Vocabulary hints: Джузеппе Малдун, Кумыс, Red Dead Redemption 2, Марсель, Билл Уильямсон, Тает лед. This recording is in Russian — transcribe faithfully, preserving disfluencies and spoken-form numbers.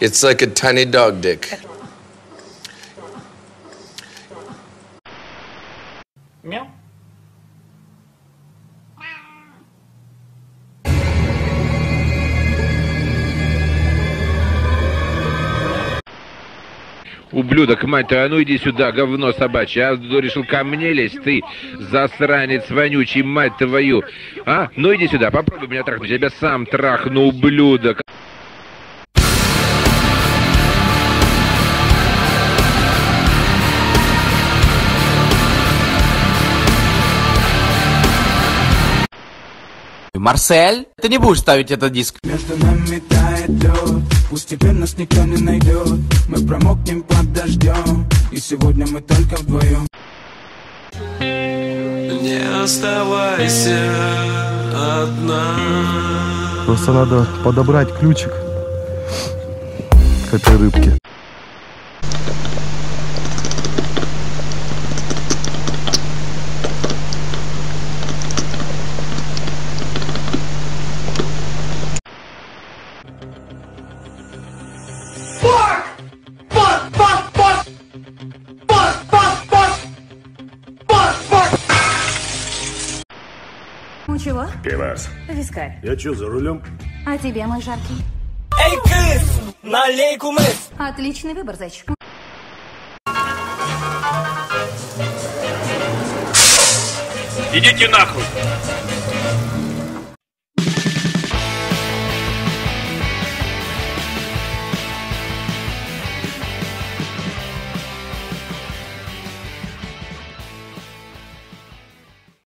It's like a tiny dog dick. Мяу. Ублюдок, мать твою, а ну иди сюда, говно собачье. А решил ко мне лезть, ты засранец вонючий, мать твою. А? Ну иди сюда, попробуй меня трахнуть, я тебя сам трахну, ублюдок. Марсель, ты не будешь ставить этот диск. Между нами тает лед, пусть теперь нас никто не найдет. Мы промокнем под дождем, и сегодня мы только вдвоем. Не оставайся одна. Просто надо подобрать ключик к этой рыбке. Чего? Пивас. Вискарь. Я чё, за рулем? А тебе, мой жаркий? Эй, кыс! Налей кумыс! Отличный выбор, зайчик. Идите нахуй!